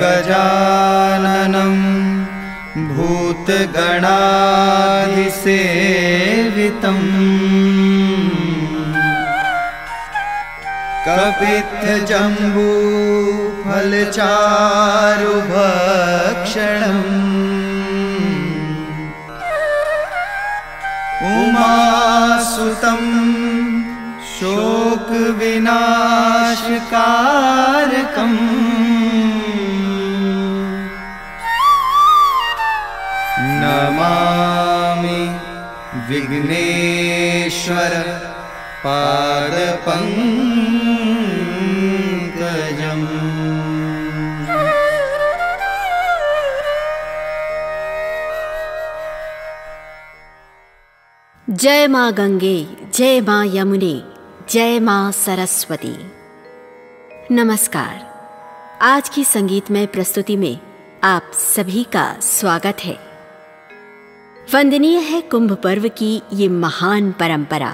गजाननं भूतगणाधिसेवितं कपितजम्बूफलचारुभक्षणं उमासुतं शोकविनाशकारकं नमामि विघ्नेश्वर पादपङ्कजम्। जय मां गंगे, जय मां यमुने, जय मां सरस्वती। नमस्कार, आज की संगीतमय प्रस्तुति में आप सभी का स्वागत है। वंदनीय है कुंभ पर्व की ये महान परंपरा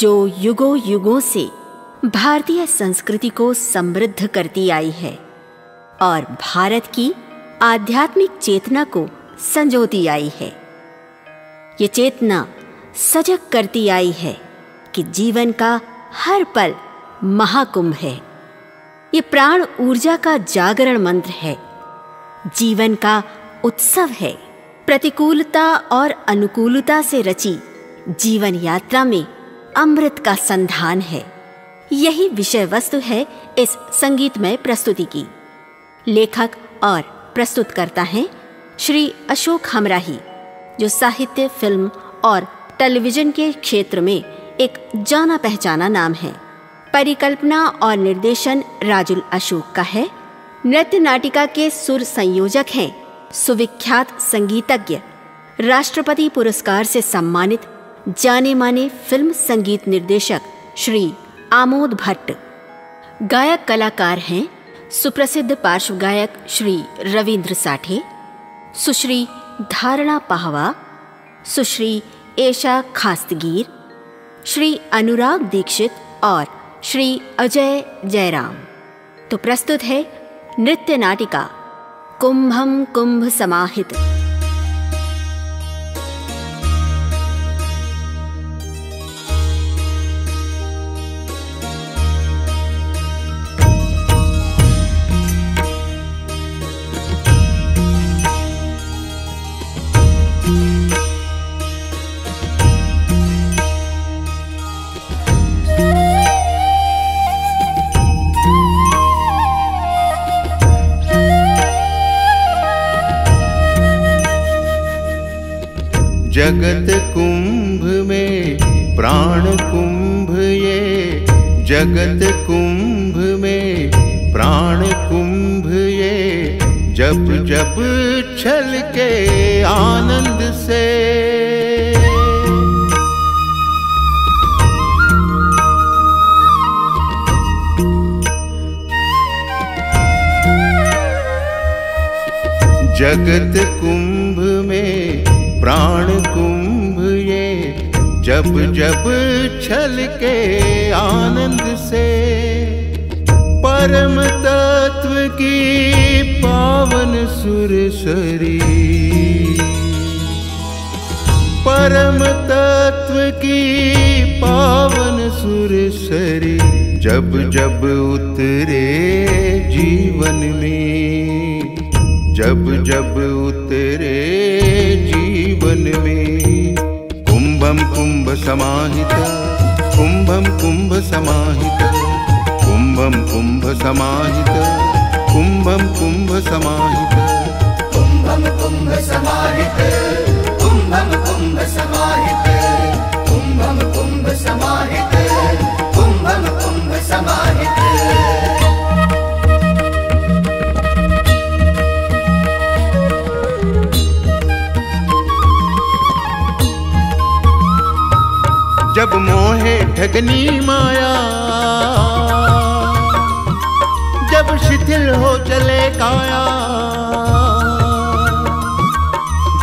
जो युगों युगों से भारतीय संस्कृति को समृद्ध करती आई है और भारत की आध्यात्मिक चेतना को संजोती आई है। ये चेतना सजग करती आई है कि जीवन का हर पल महाकुंभ है। ये प्राण ऊर्जा का जागरण मंत्र है, जीवन का उत्सव है। प्रतिकूलता और अनुकूलता से रची जीवन यात्रा में अमृत का संधान है। यही विषय वस्तु है इस संगीतमय प्रस्तुति की। लेखक और प्रस्तुतकर्ता हैं श्री अशोक हमराही, जो साहित्य, फिल्म और टेलीविजन के क्षेत्र में एक जाना पहचाना नाम है। परिकल्पना और निर्देशन राजुल अशोक का है। नृत्य नाटिका के सुर संयोजक हैं सुविख्यात संगीतज्ञ, राष्ट्रपति पुरस्कार से सम्मानित जाने माने फिल्म संगीत निर्देशक श्री आमोद भट्ट। गायक कलाकार हैं सुप्रसिद्ध पार्श्व गायक श्री रवींद्र साठे, सुश्री धारणा पाहवा, सुश्री ऐशा खास्तगीर, श्री अनुराग दीक्षित और श्री अजय जयराम। तो प्रस्तुत है नृत्य नाटिका कुंभम कुंभ समाहित। जगत कुंभ में प्राण कुंभ ये, जगत कुंभ में प्राण कुंभ ये। जब जब छल के आनंद से, जगत कुंभ में प्राण कुंभ ये। जब जब छल के आनंद से, परम तत्व की पावन सुरसरी, परम तत्व की पावन सुरसरी। जब जब उतरे जीवन में, जब जब उतरे जीवन में। कुंभम कुंभ समाहित, कुंभम कुंभ समाहित, कुंभम कुंभ समाहित, कुंभम कुंभ समाहित, कुंभम कुंभ समाहित, कुंभम कुंभ समाहित, कुंभम कुंभ समाहित, कुंभम कुंभ समाहित। जब मोहे ठगनी माया, जब शिथिल हो चले काया,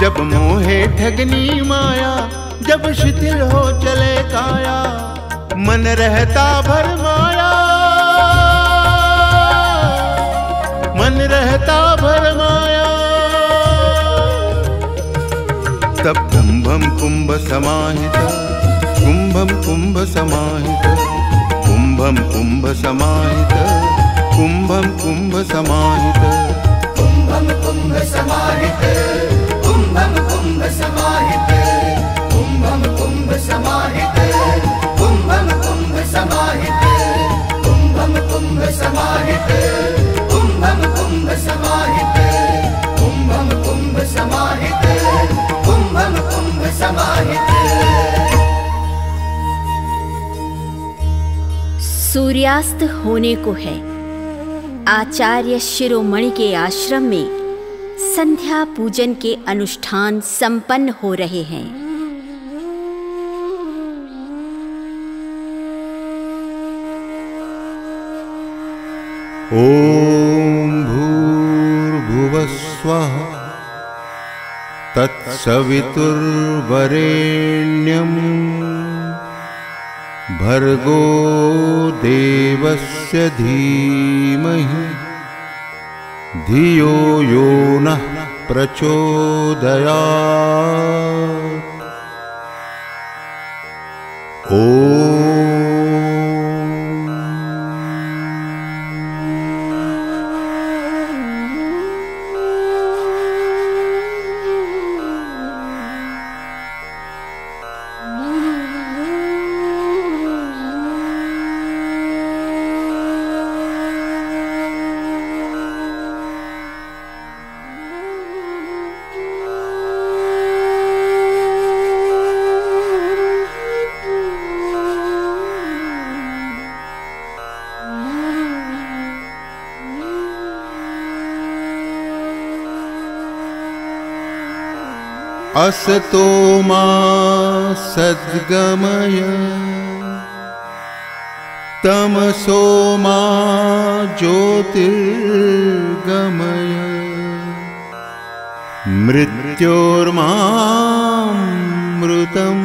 जब मोहे ठगनी माया, जब शिथिल हो चले काया। मन रहता भरमाया, मन रहता भरमाया। तब कुंभम कुंभ समाहित, कुंभम कुंभ समाहित, कुंभम कुंभ समाहित, कुंभम कुंभ समाहित, कुंभम कुंभ समाहित, कुंभम कुंभ समाहित, कुंभम कुंभ समाहित, कुंभम कुंभ समाहित, कुंभम कुंभ समाहित, कुंभम कुंभ समाहित, कुंभम कुंभ समाहित, कुंभम कुंभ समाहित। सूर्यास्त होने को है। आचार्य शिरोमणि के आश्रम में संध्या पूजन के अनुष्ठान संपन्न हो रहे हैं। ओम भूर्भुवः स्वः तत्सवितुर्वरेण्यं भर्गो देवस्य धीमहि धियो यो नः प्रचोदयात्। ओम असतो मा सद्गमय तमसो मा ज्योतिर्गमय मृत्योर्मामृतं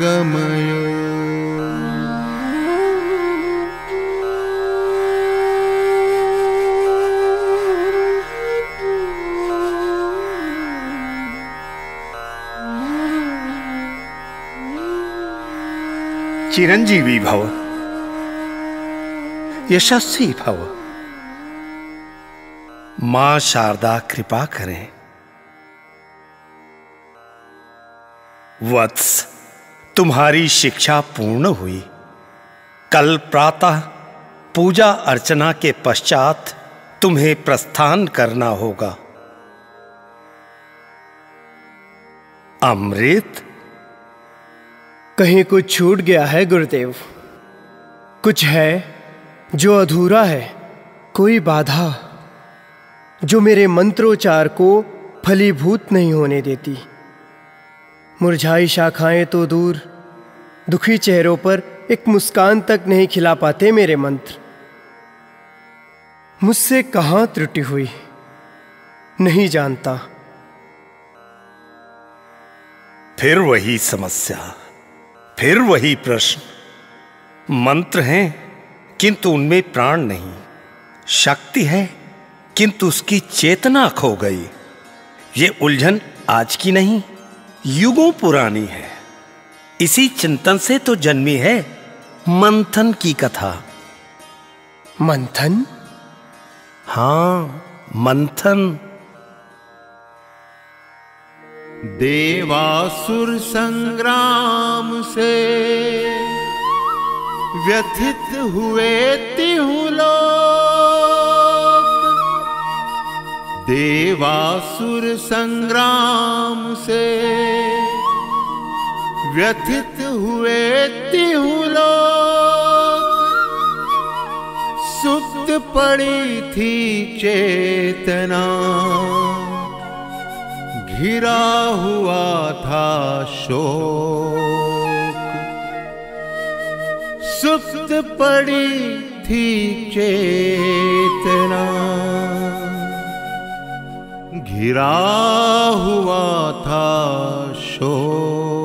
गमय। चिरंजीवी भव, यशस्वी भव। मां शारदा कृपा करें। वत्स, तुम्हारी शिक्षा पूर्ण हुई। कल प्रातः पूजा अर्चना के पश्चात तुम्हें प्रस्थान करना होगा। अमृत, कहीं कुछ छूट गया है गुरुदेव? कुछ है जो अधूरा है, कोई बाधा जो मेरे मंत्रोच्चार को फलीभूत नहीं होने देती। मुरझाई शाखाएं तो दूर, दुखी चेहरों पर एक मुस्कान तक नहीं खिला पाते मेरे मंत्र। मुझसे कहाँ त्रुटि हुई, नहीं जानता। फिर वही समस्या, फिर वही प्रश्न। मंत्र हैं किंतु उनमें प्राण नहीं, शक्ति है किंतु उसकी चेतना खो गई। ये उलझन आज की नहीं, युगों पुरानी है। इसी चिंतन से तो जन्मी है मंथन की कथा। मंथन? हाँ, मंथन। देवासुर संग्राम से व्यथित हुए तिहु लोग, देवासुर संग्राम से व्यथित हुए तिहु लोग। सुप्त पड़ी थी चेतना, घिरा हुआ था शोक। सुस्त पड़ी थी चेतना, घिरा हुआ था शोक।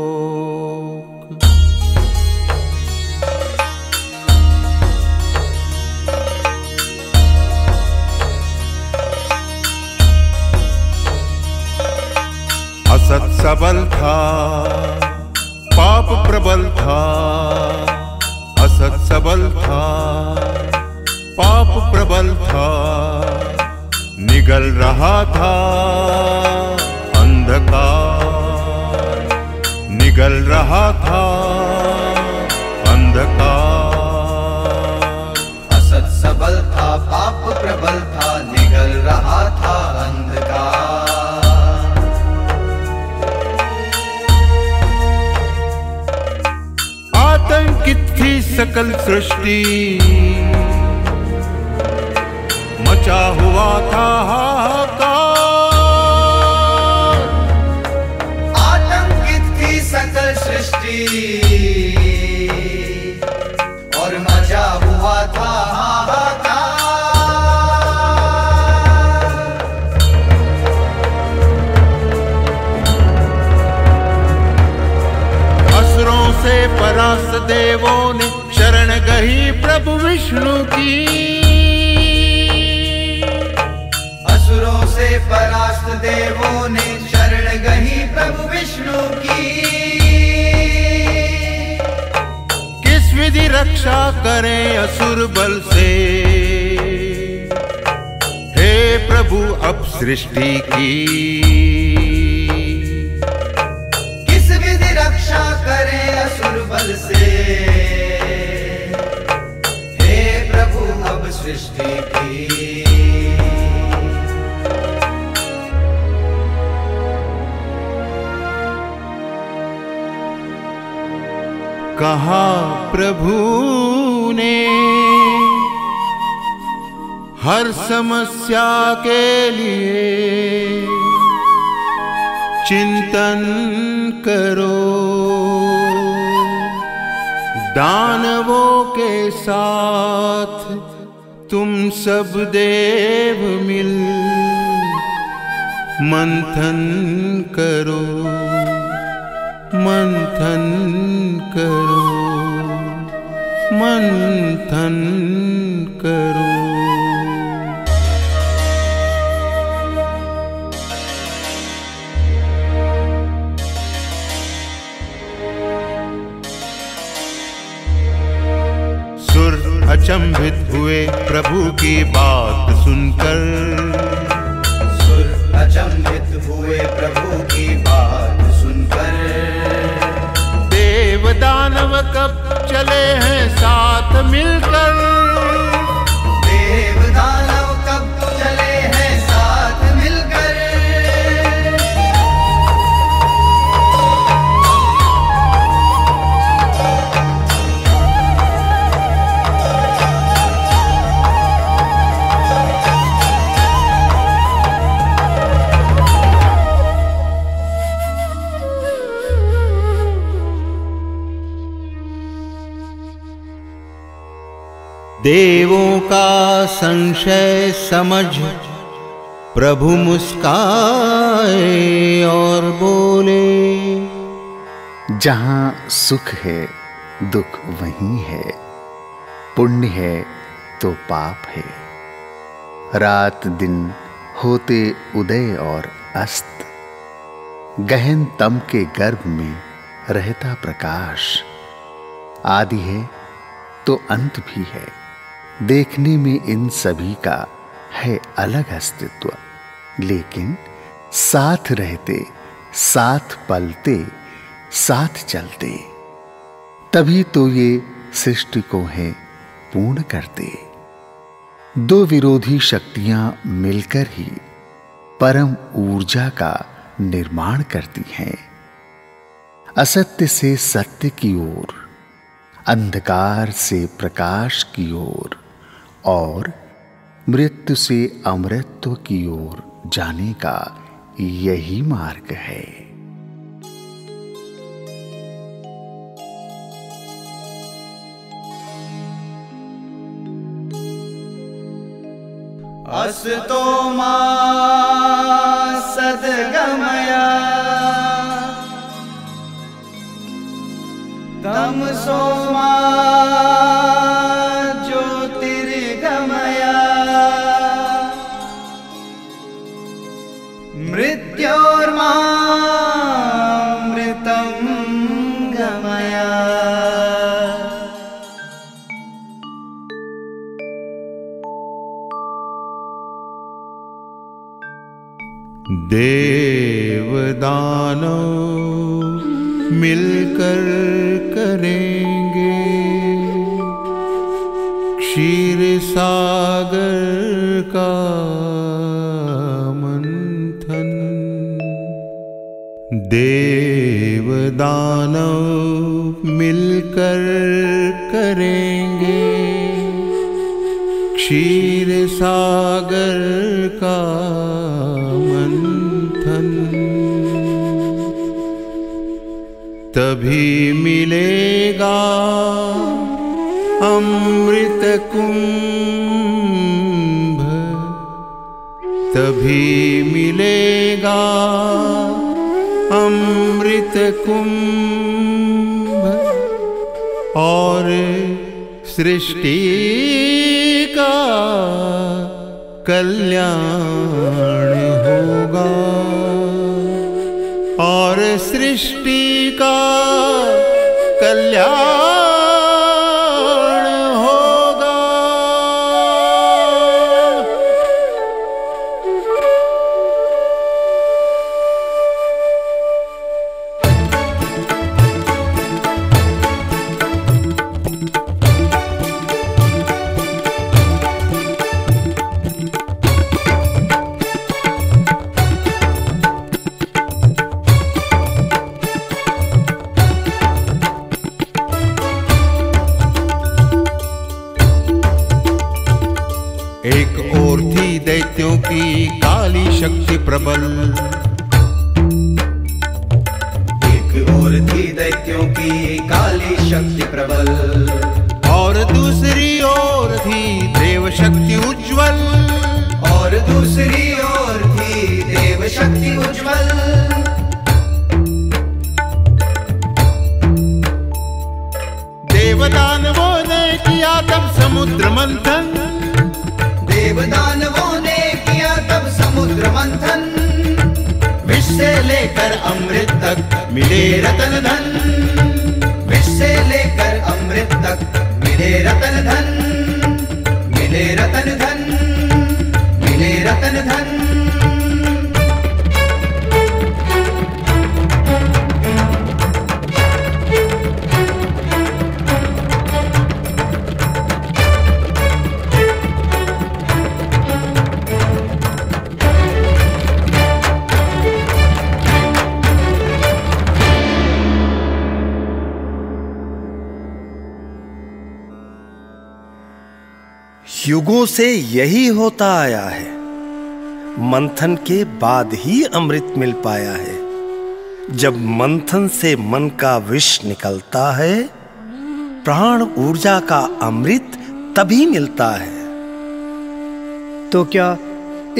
असत सबल था, पाप प्रबल था। असत सबल था, पाप प्रबल था। निगल रहा था अंधकार, निगल रहा था अंधकार। असत सबल था, पाप प्रबल था, निगल रहा था अंधकार। आतंकित थी सकल सृष्टि, मचा हुआ था हाहाकार। आतंकित थी सकल सृष्टि और मचा हुआ था हाहाकार। असुरों से परास्त देवों ने शरण गही प्रभु विष्णु की। असुरों से परास्त देवों ने शरण गही प्रभु विष्णु की। किस विधि रक्षा करें असुर बल से, हे प्रभु अब सृष्टि की। किस विधि रक्षा करें असुर बल से, हे प्रभु अब सृष्टि की। कहा प्रभु ने हर समस्या के लिए चिंतन करो, दानवों के साथ तुम सब देव मिल मंथन करो, मंथन करो, मंथन करो। सुर अचंभित हुए प्रभु की बात सुनकर, सुर अचंभित हुए प्रभु की बात सुनकर। दानव कब चले हैं साथ मिलकर, देव दानव कब चले हैं साथ मिलकर। देवों का संशय समझ प्रभु मुस्काए और बोले, जहां सुख है दुख वहीं है, पुण्य है तो पाप है। रात दिन होते उदय और अस्त, गहन तम के गर्भ में रहता प्रकाश। आदि है तो अंत भी है, देखने में इन सभी का है अलग अस्तित्व, लेकिन साथ रहते, साथ पलते, साथ चलते, तभी तो ये सृष्टि को है पूर्ण करते। दो विरोधी शक्तियां मिलकर ही परम ऊर्जा का निर्माण करती हैं। असत्य से सत्य की ओर, अंधकार से प्रकाश की ओर और मृत्यु से अमृतत्व की ओर जाने का यही मार्ग है। असतो मा सद्गमया तमसो मा ज्योतिर्गमया मृत्योर्मा देव दानव मिलकर करेंगे क्षीर सागर का मंथन। देव दानव मिलकर करेंगे क्षीर सागर का मंथन। तभी मिलेगा अमृत कुंभ, तभी मिलेगा अमृत कुंभ और सृष्टि का कल्याण होगा, और सृष्टि का कल्याण होगा। दैत्यों की काली शक्ति प्रबल, एक ओर थी दैत्यों की काली शक्ति प्रबल, और दूसरी ओर थी देव शक्ति उज्जवल, और दूसरी ओर थी देव शक्ति उज्जवल। देव दानवों ने किया तब समुद्र मंथन, देव दानवों समुद्र मंथन। विष से लेकर अमृत तक मिले रतन धन, विष से लेकर अमृत तक मिले रतन धन, मिले रतन धन, मिले रतन धन। युगों से यही होता आया है, मंथन के बाद ही अमृत मिल पाया है। जब मंथन से मन का विष निकलता है, प्राण ऊर्जा का अमृत तभी मिलता है। तो क्या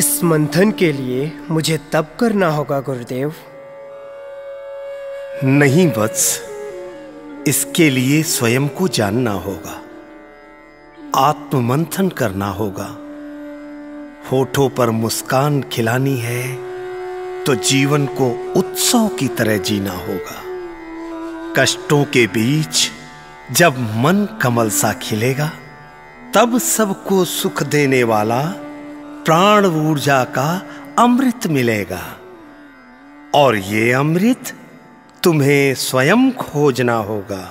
इस मंथन के लिए मुझे तप करना होगा गुरुदेव? नहीं वत्स, इसके लिए स्वयं को जानना होगा, आत्ममंथन करना होगा। होठों पर मुस्कान खिलानी है तो जीवन को उत्सव की तरह जीना होगा। कष्टों के बीच जब मन कमल सा खिलेगा, तब सबको सुख देने वाला प्राण ऊर्जा का अमृत मिलेगा, और ये अमृत तुम्हें स्वयं खोजना होगा।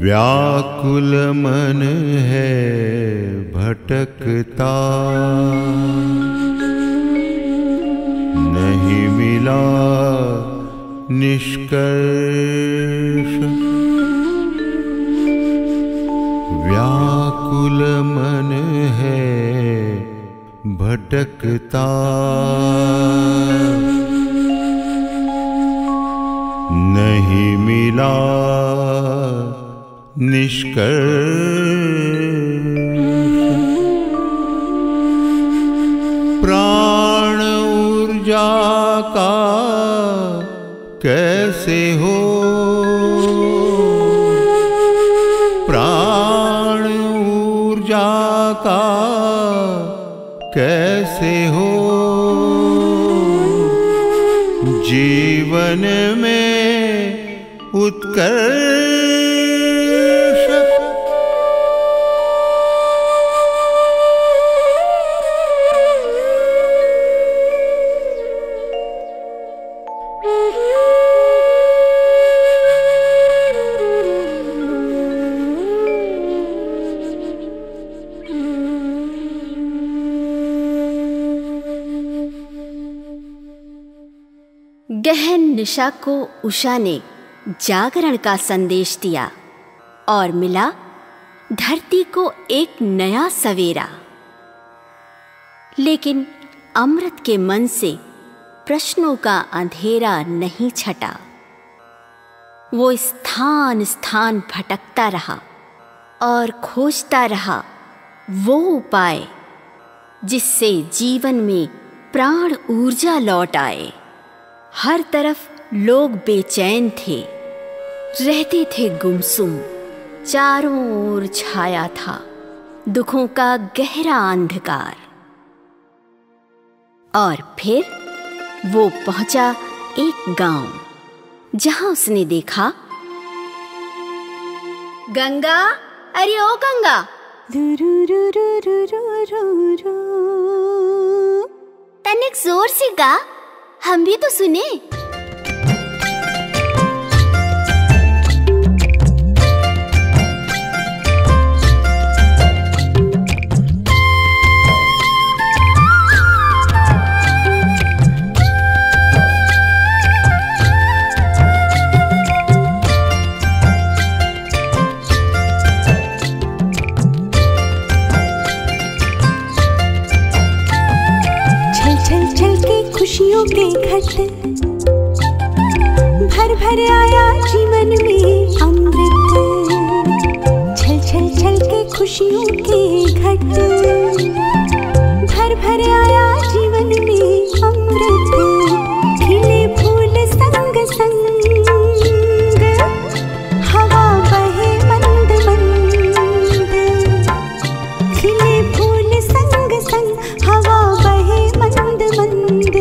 व्याकुल मन है भटकता, नहीं मिला निष्कर्ष। व्याकुल मन है भटकता, नहीं मिला निष्कर्ष। प्राण ऊर्जा का कैसे हो, प्राण ऊर्जा का कैसे हो जीवन जीवन में उत्कर्ष गहन निशा को उषा ने जागरण का संदेश दिया और मिला धरती को एक नया सवेरा। लेकिन अमृत के मन से प्रश्नों का अंधेरा नहीं छटा। वो स्थान स्थान भटकता रहा और खोजता रहा वो उपाय जिससे जीवन में प्राण ऊर्जा लौट आए। हर तरफ लोग बेचैन थे, रहते थे गुमसुम। चारों ओर छाया था दुखों का गहरा अंधकार। और फिर वो पहुंचा एक गांव, जहां उसने देखा गंगा। अरे ओ गंगा, तनिक जोर से गा, हम भी तो सुने। खुशियों के घट भर भर आया जीवन में अमृत। छल छल छल के खुशियों के घट भर भर आया जीवन में अमृत। खिले फूल संग संग हवा बहे मंद मंद। खिले फूल संग संग हवा बहे मंद मंद।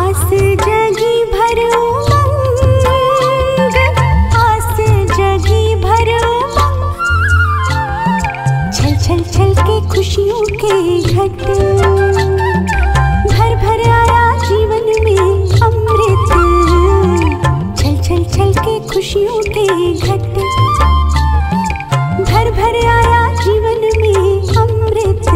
आस जगी भर उमंग, आस जगी भर उमंग। छल छल छल के खुशियों के घट भर भर आया जीवन में अमृत। छल छल छल के खुशियों के घट भर भर आया जीवन में अमृत।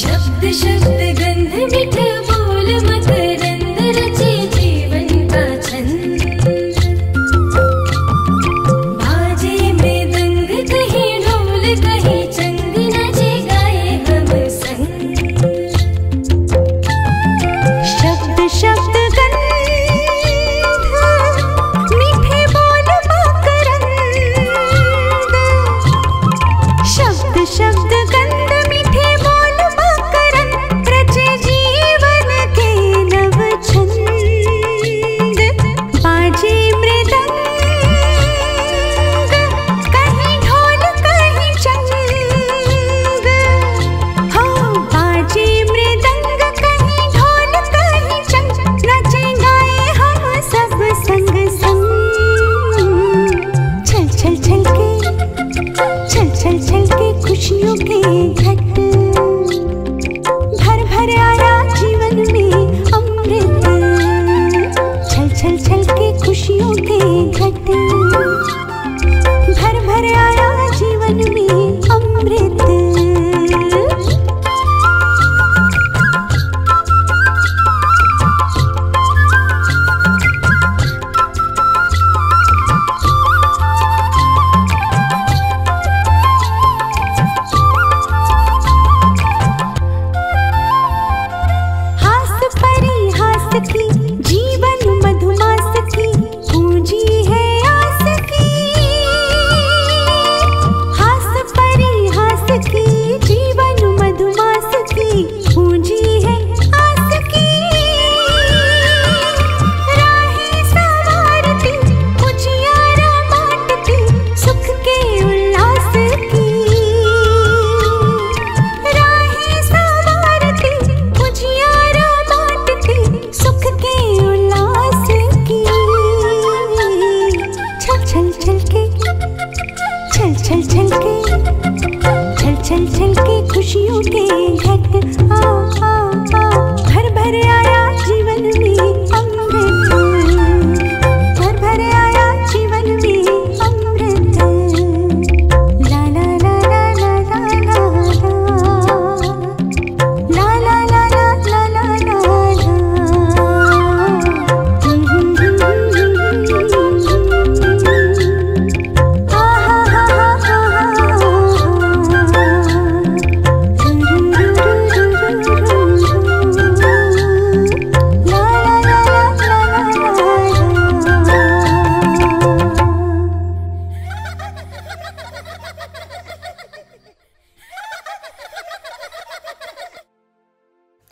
शब्द शब्द गंध मिठा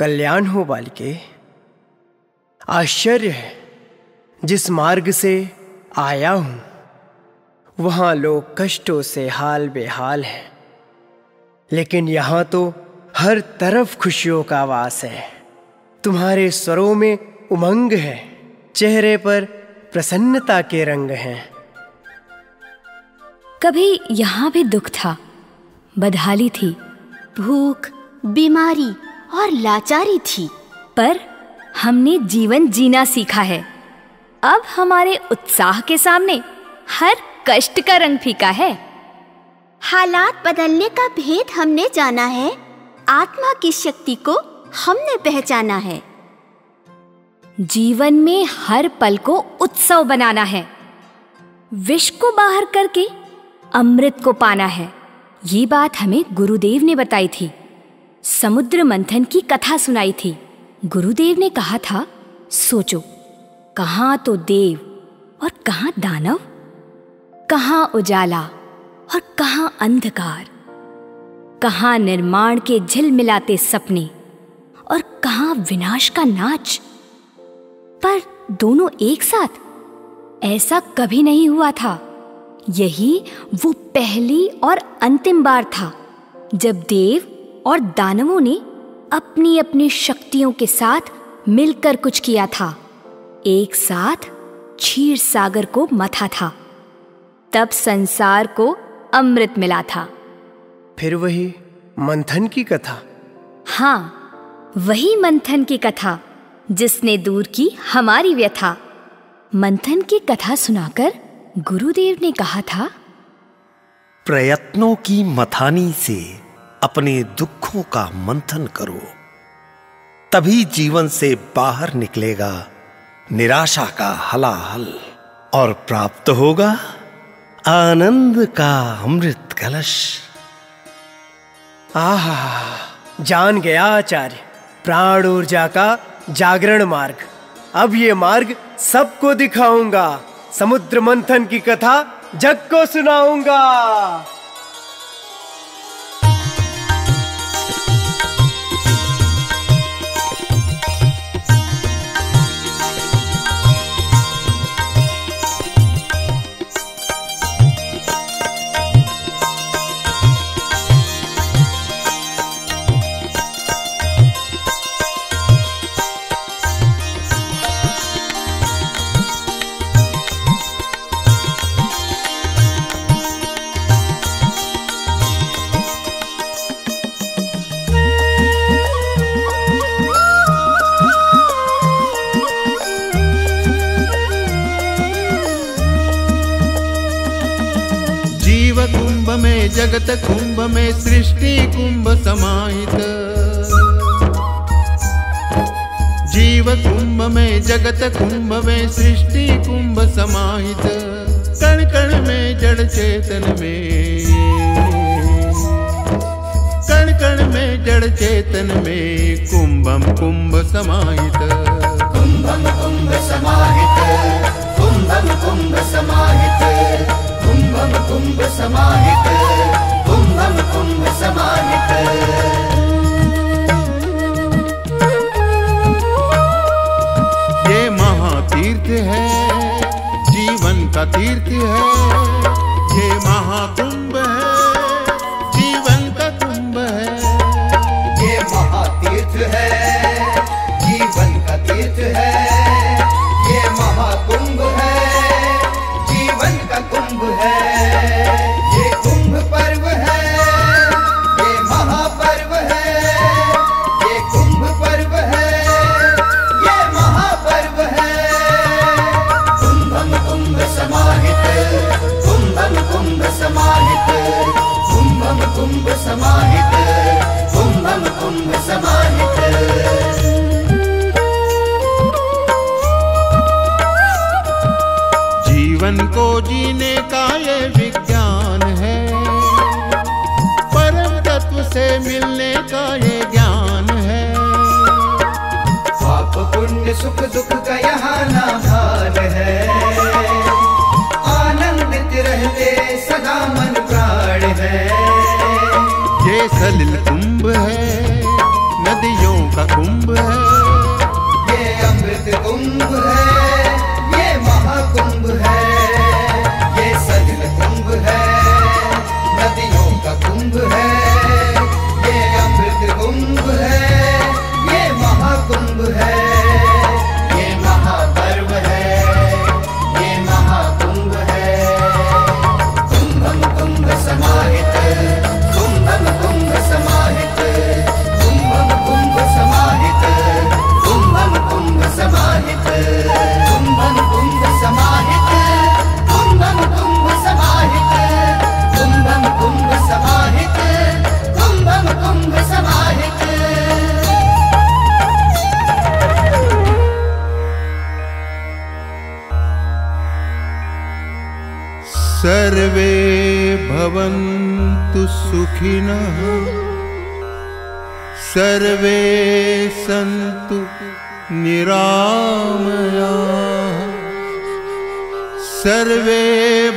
कल्याण हो बालिके, आश्चर्य है जिस मार्ग से आया हूं वहां लोग कष्टों से हाल बेहाल हैं, लेकिन यहां तो हर तरफ खुशियों का वास है। तुम्हारे स्वरों में उमंग है, चेहरे पर प्रसन्नता के रंग हैं। कभी यहां भी दुख था, बदहाली थी, भूख, बीमारी और लाचारी थी, पर हमने जीवन जीना सीखा है। अब हमारे उत्साह के सामने हर कष्ट का रंग फीका है। हालात बदलने का भेद हमने जाना है, आत्मा की शक्ति को हमने पहचाना है। जीवन में हर पल को उत्सव बनाना है, विष को बाहर करके अमृत को पाना है। ये बात हमें गुरुदेव ने बताई थी। समुद्र मंथन की कथा सुनाई थी। गुरुदेव ने कहा था, सोचो, कहाँ तो देव और कहाँ दानव, कहाँ उजाला और कहाँ अंधकार, कहाँ निर्माण के झिलमिलाते सपने और कहाँ विनाश का नाच। पर दोनों एक साथ ऐसा कभी नहीं हुआ था। यही वो पहली और अंतिम बार था जब देव और दानवों ने अपनी अपनी शक्तियों के साथ मिलकर कुछ किया था। एक साथ क्षीर सागर को मथा था, तब संसार को अमृत मिला था। फिर वही मंथन की कथा। हाँ, वही मंथन की कथा जिसने दूर की हमारी व्यथा। मंथन की कथा सुनाकर गुरुदेव ने कहा था, प्रयत्नों की मथानी से अपने दुखों का मंथन करो, तभी जीवन से बाहर निकलेगा निराशा का हलाहल और प्राप्त होगा आनंद का अमृत कलश। आहा, जान गया आचार्य, प्राण ऊर्जा का जागरण मार्ग। अब ये मार्ग सबको दिखाऊंगा, समुद्र मंथन की कथा जग को सुनाऊंगा। जगत कुंभ में सृष्टि कुंभ समाहित, जीव कुंभ में जगत कुंभ में सृष्टि कुंभ समाहित, कण कण में जड़ चेतन में, कण कण में जड़ चेतन में कुंभम कुंभ समाहित, कुंभम कुंभ समाहित, कुंभम कुंभ समाहित, कुंभम कुंभ समाहित, कुंभम कुंभ समाहित। ये महातीर्थ है, जीवन का तीर्थ है, ये महाकुंभ है, जीवन का कुंभ है। ये महातीर्थ है, जीवन का तीर्थ है, ये महाकुंभ है, जीवन का कुंभ है। ये कुंभ पर्व है, ये महापर्व है, ये कुंभ पर्व है, ये महापर्व है। कुंभम कुंभ समाहित, कुंभम कुंभ समाहित, कुंभम कुंभ समाहित, कुंभम कुंभ समाहित। जीवन को जीने का ये विज्ञान है, परम तत्व से मिलने का ये ज्ञान है। पाप पुण्य सुख दुख का यहाँ नाम है, आनंदित रहते सदा मन प्राण है। ये सलिल कुंभ है, नदियों का कुंभ है, ये अमृत कुंभ है, ये महाकुंभ है, ये सजल कुंभ है, नदियों का कुंभ है, ये अमृत कुंभ है, ये महाकुंभ है, ये महापर्व है, ये महाकुंभ है। कुंभम कुंभ समाहित, कुंभम कुंभ समाहित, कुंभम कुंभ समाहित, कुंभम कुंभ समाहित, कुंभ समाहित, कुंभम कुंभ समाहित, कुंभम कुंभ समाहित, कुंभम कुंभ समाहित। सर्वे भवन्तु सुखिनः, सर्वे सन्तु निरामयाः, सर्वे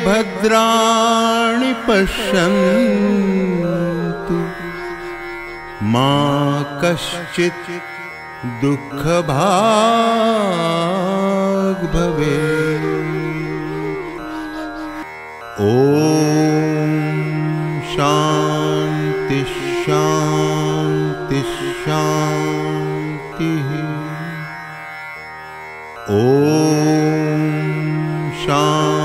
भद्राणि पश्यन्तु, मां कश्चित् दुःखभाग् भवेत्। ॐ शांति शांति शांति। ॐ शांति।